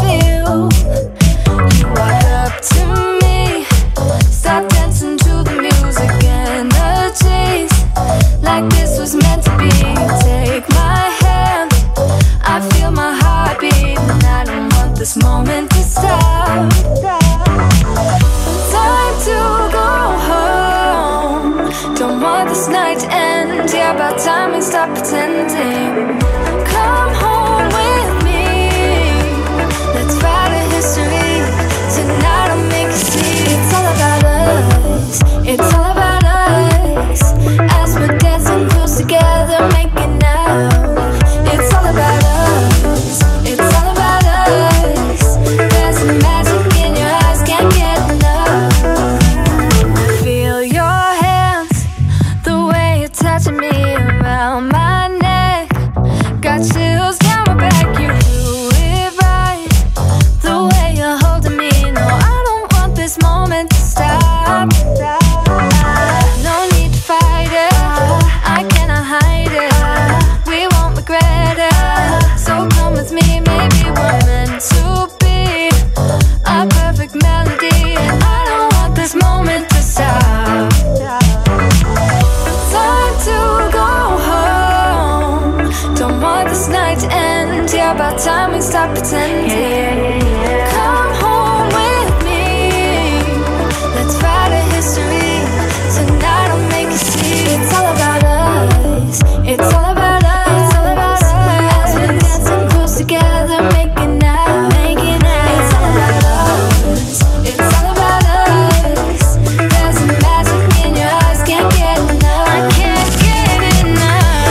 feel. You are up to me. Start dancing to the music and the chase, like this was meant to be. Take my hand, I feel my heartbeat, and I don't want this moment to stop. Time to go home, don't want this night to end. Yeah, about time we stop pretending. Come home with me, let's write a history. Tonight I'll make you see. It's all about us, it's all about us. As we're dancing close together, making out. It's all about us, it's all about us. There's some magic in your eyes, can't get enough. Feel your hands, the way you're touching me around my. Got chills down my back, you do it right. The way you're holding me, no, I don't want this moment to stop. No need to fight it, I cannot hide it. We won't regret it, so come with me, maybe we're meant to be. A perfect melody, and I don't want this moment to stop. Time to go home, don't want this night to end. Yeah, about time we stop pretending. Come home with me, let's write a history. Tonight I'll make you see. It's all about us, it's all about us, it's all about us. As we're dancing close together, making out, making out. It's all about us, it's all about us. There's some magic in your eyes, can't get enough. I can't get enough.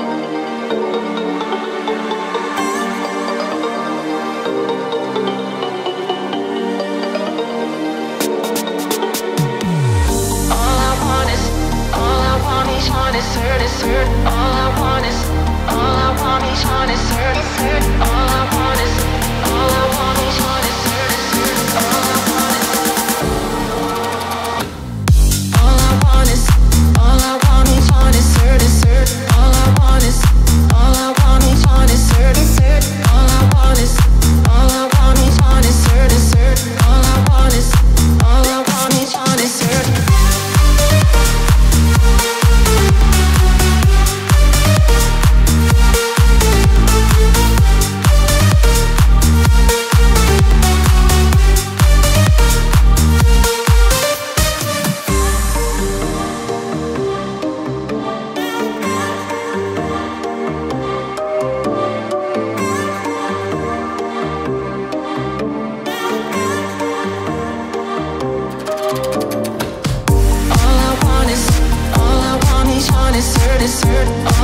All I want is certain.